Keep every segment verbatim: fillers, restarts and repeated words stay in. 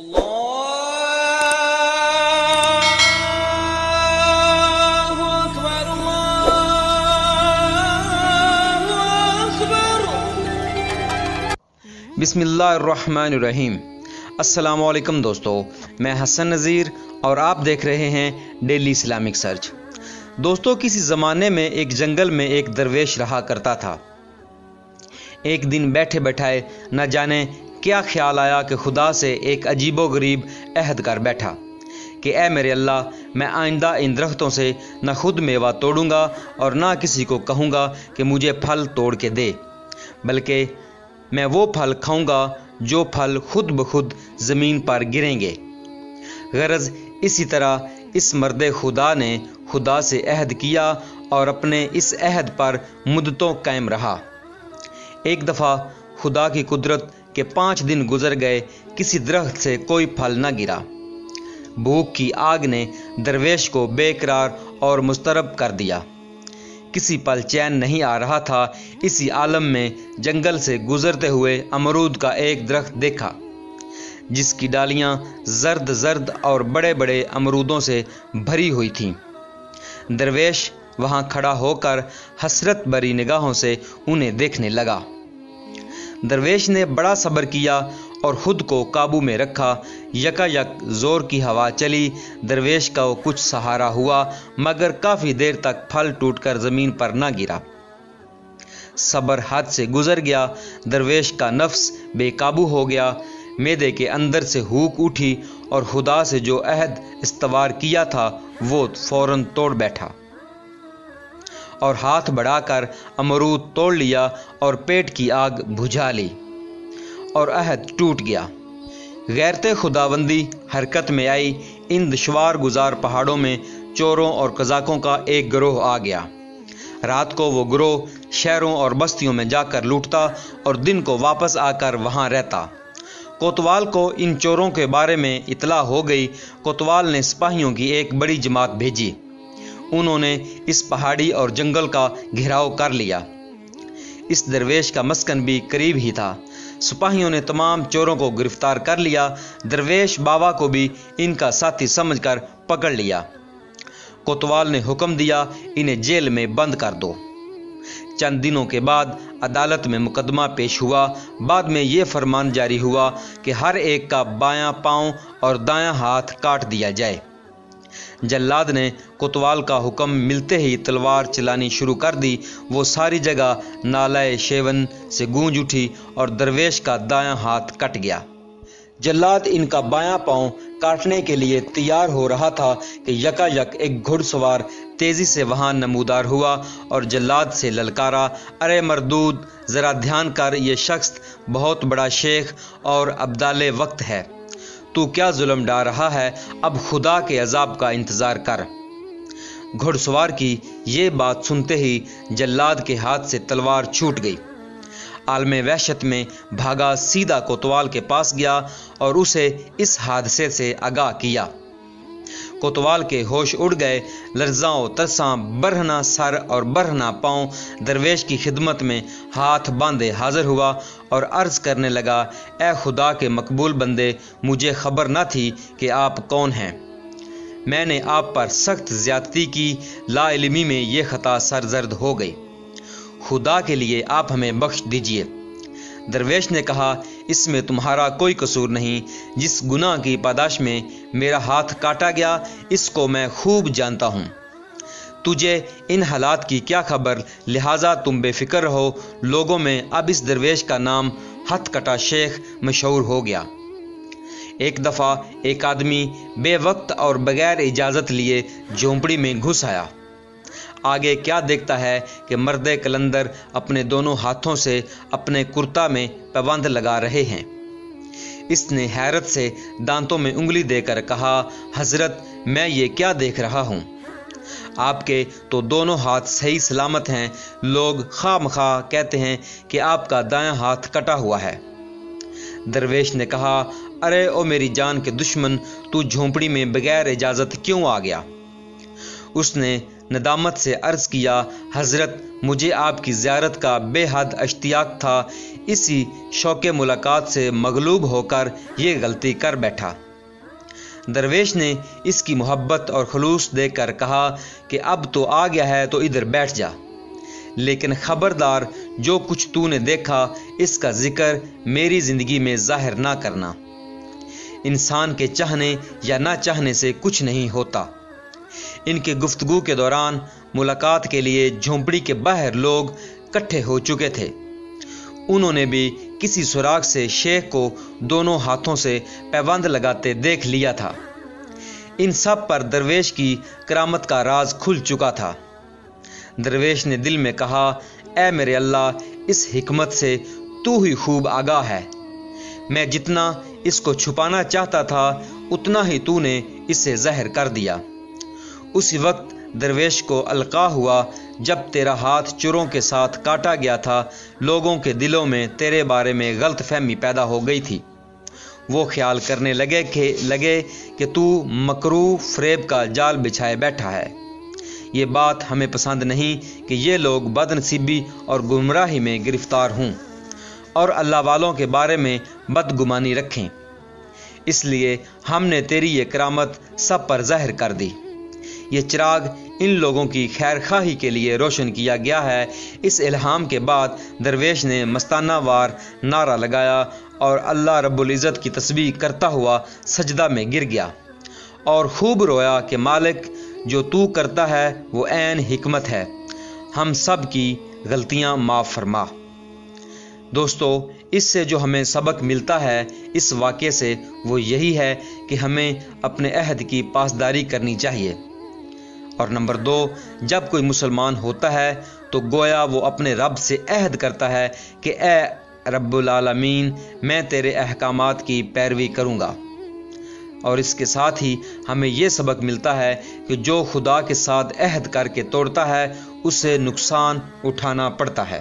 अल्लाहु अकबर, अल्लाहु अकबर। बिस्मिल्लाहिर्रहमानिर्रहीम। अस्सलामुअलैकुम दोस्तों, मैं हसन नजीर और आप देख रहे हैं डेली इस्लामिक सर्च। दोस्तों, किसी ज़माने में एक जंगल में एक दरवेश रहा करता था। एक दिन बैठे बैठाए न जाने क्या ख्याल आया कि खुदा से एक अजीबो गरीब अहद कर बैठा कि ऐ मेरे अल्लाह, मैं आइंदा इन दरख्तों से न खुद मेवा तोड़ूंगा और ना किसी को कहूँगा कि मुझे फल तोड़ के दे, बल्कि मैं वो फल खाऊंगा जो फल खुद ब खुद ज़मीन पर गिरेंगे। गरज इसी तरह इस मर्द खुदा ने खुदा से अहद किया और अपने इस अहद पर मुद्दतों कायम रहा। एक दफ़ा खुदा की कुदरत के पाँच दिन गुजर गए, किसी दरख्त से कोई फल न गिरा। भूख की आग ने दरवेश को बेकरार और मुस्तरब कर दिया। किसी पल चैन नहीं आ रहा था। इसी आलम में जंगल से गुजरते हुए अमरूद का एक दरख्त देखा, जिसकी डालियां जर्द जर्द और बड़े बड़े अमरूदों से भरी हुई थीं। दरवेश वहां खड़ा होकर हसरत भरी निगाहों से उन्हें देखने लगा। दरवेश ने बड़ा सब्र किया और खुद को काबू में रखा। यकायक जोर की हवा चली, दरवेश का वो कुछ सहारा हुआ, मगर काफ़ी देर तक फल टूटकर ज़मीन पर ना गिरा। सब्र हाथ से गुजर गया। दरवेश का नफ्स बेकाबू हो गया। मैदे के अंदर से हूक उठी और खुदा से जो अहद इस्तवार किया था वो फौरन तोड़ बैठा और हाथ बढ़ाकर अमरूद तोड़ लिया और पेट की आग बुझा ली और अहद टूट गया। गैरते खुदाबंदी हरकत में आई। इन दुश्वार गुजार पहाड़ों में चोरों और कजाकों का एक गिरोह आ गया। रात को वो गिरोह शहरों और बस्तियों में जाकर लूटता और दिन को वापस आकर वहाँ रहता। कोतवाल को इन चोरों के बारे में इतला हो गई। कोतवाल ने सिपाहियों की एक बड़ी जमात भेजी। उन्होंने इस पहाड़ी और जंगल का घेराव कर लिया। इस दरवेश का मस्कन भी करीब ही था। सिपाहियों ने तमाम चोरों को गिरफ्तार कर लिया। दरवेश बाबा को भी इनका साथी समझकर पकड़ लिया। कोतवाल ने हुक्म दिया, इन्हें जेल में बंद कर दो। चंद दिनों के बाद अदालत में मुकदमा पेश हुआ। बाद में ये फरमान जारी हुआ कि हर एक का बायां पाँव और दायां हाथ काट दिया जाए। जल्लाद ने कोतवाल का हुक्म मिलते ही तलवार चलानी शुरू कर दी। वो सारी जगह नालाए शेवन से गूंज उठी और दरवेश का दायां हाथ कट गया। जल्लाद इनका बायां पांव काटने के लिए तैयार हो रहा था कि यकायक एक घुड़सवार तेजी से वहां नमूदार हुआ और जल्लाद से ललकारा, अरे मरदूद, जरा ध्यान कर, ये शख्स बहुत बड़ा शेख और अब्दाले वक्त है। तू क्या जुल्म डा रहा है? अब खुदा के अजाब का इंतज़ार कर। घुड़सवार की ये बात सुनते ही जल्लाद के हाथ से तलवार छूट गई। आलमे वहशत में भागा, सीधा कोतवाल के पास गया और उसे इस हादसे से आगाह किया। कोतवाल के होश उड़ गए। लर्जाओं तरसा बरहना सर और बरहना पाँव दरवेश की खिदमत में हाथ बांधे हाजिर हुआ और अर्ज करने लगा, ए खुदा के मकबूल बंदे, मुझे खबर न थी कि आप कौन हैं। मैंने आप पर सख्त ज्यादती की। लाइलमी में ये खता सरजर्द हो गई। खुदा के लिए आप हमें बख्श दीजिए। दरवेश ने कहा, इसमें तुम्हारा कोई कसूर नहीं। जिस गुनाह की पादाश में मेरा हाथ काटा गया, इसको मैं खूब जानता हूँ। तुझे इन हालात की क्या खबर, लिहाजा तुम बेफिक्र रहो। लोगों में अब इस दरवेश का नाम हथ कटा शेख मशहूर हो गया। एक दफ़ा एक आदमी बेवक्त और बगैर इजाज़त लिए झोंपड़ी में घुस आया। आगे क्या देखता है कि मर्द कलंदर अपने दोनों हाथों से अपने कुर्ता में पैबंद लगा रहे हैं। इसने हैरत से दांतों में उंगली देकर कहा, हजरत, मैं ये क्या देख रहा हूँ? आपके तो दोनों हाथ सही सलामत हैं। लोग खामखा कहते हैं कि आपका दायां हाथ कटा हुआ है। दरवेश ने कहा, अरे ओ मेरी जान के दुश्मन, तू झोंपड़ी में बगैर इजाज़त क्यों आ गया? उसने नदामत से अर्ज़ किया, हज़रत मुझे आपकी ज़ियारत का बेहद इश्तियाक था, इसी शौक़ मुलाकात से मगलूब होकर ये गलती कर बैठा। दरवेश ने इसकी मोहब्बत और खलूस देखकर कहा कि अब तो आ गया है तो इधर बैठ जा, लेकिन खबरदार जो कुछ तूने देखा इसका जिक्र मेरी ज़िंदगी में ज़ाहिर ना करना। इंसान के चाहने या ना चाहने से कुछ नहीं होता। इनके गुफ्तगू के दौरान मुलाकात के लिए झोंपड़ी के बाहर लोग इकट्ठे हो चुके थे। उन्होंने भी किसी सुराग से शेख को दोनों हाथों से पैबंद लगाते देख लिया था। इन सब पर दरवेश की करामत का राज खुल चुका था। दरवेश ने दिल में कहा, ऐ मेरे अल्लाह, इस हिकमत से तू ही खूब आगाह है। मैं जितना इसको छुपाना चाहता था उतना ही तूने इसे ज़ाहिर कर दिया। उसी वक्त दरवेश को अलका हुआ जब तेरा हाथ चुरों के साथ काटा गया था। लोगों के दिलों में तेरे बारे में गलत फहमी पैदा हो गई थी। वो ख्याल करने लगे कि लगे कि तू मकरूह फरेब का जाल बिछाए बैठा है। ये बात हमें पसंद नहीं कि ये लोग बदनसीबी और गुमराही में गिरफ्तार हों और अल्लाह वालों के बारे में बदगुमानी रखें, इसलिए हमने तेरी ये करामत सब पर ज़ाहिर कर दी। ये चिराग इन लोगों की खैरख्वाही के लिए रोशन किया गया है। इस इल्हाम के बाद दरवेश ने मस्ताना वार नारा लगाया और अल्लाह रब्बुल इज़्ज़त की तस्बीह करता हुआ सजदा में गिर गया और खूब रोया कि मालिक, जो तू करता है वो ऐन हिकमत है, हम सब की गलतियाँ माफ़ फरमा। दोस्तों, इससे जो हमें सबक मिलता है इस वाक़े से वो यही है कि हमें अपने अहद की पासदारी करनी चाहिए। और नंबर दो, जब कोई मुसलमान होता है तो गोया वो अपने रब से अहद करता है कि ए रब्बुल आलमीन, मैं तेरे अहकामात की पैरवी करूँगा। और इसके साथ ही हमें यह सबक मिलता है कि जो खुदा के साथ अहद करके तोड़ता है उसे नुकसान उठाना पड़ता है।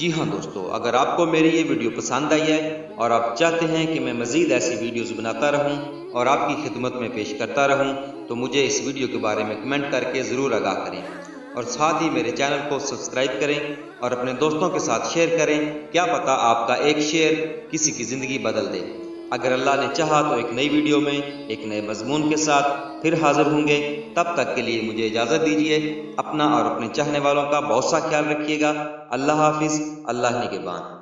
जी हाँ दोस्तों, अगर आपको मेरी ये वीडियो पसंद आई है और आप चाहते हैं कि मैं मज़ीद ऐसी वीडियोस बनाता रहूं और आपकी खिदमत में पेश करता रहूं, तो मुझे इस वीडियो के बारे में कमेंट करके ज़रूर आगाह करें और साथ ही मेरे चैनल को सब्सक्राइब करें और अपने दोस्तों के साथ शेयर करें। क्या पता आपका एक शेयर किसी की ज़िंदगी बदल दे। अगर अल्लाह ने चाहा तो एक नई वीडियो में एक नए मजमून के साथ फिर हाज़िर होंगे। तब तक के लिए मुझे इजाज़त दीजिए। अपना और अपने चाहने वालों का बहुत सा ख्याल रखिएगा। अल्लाह हाफिज़, अल्लाह निगहबान।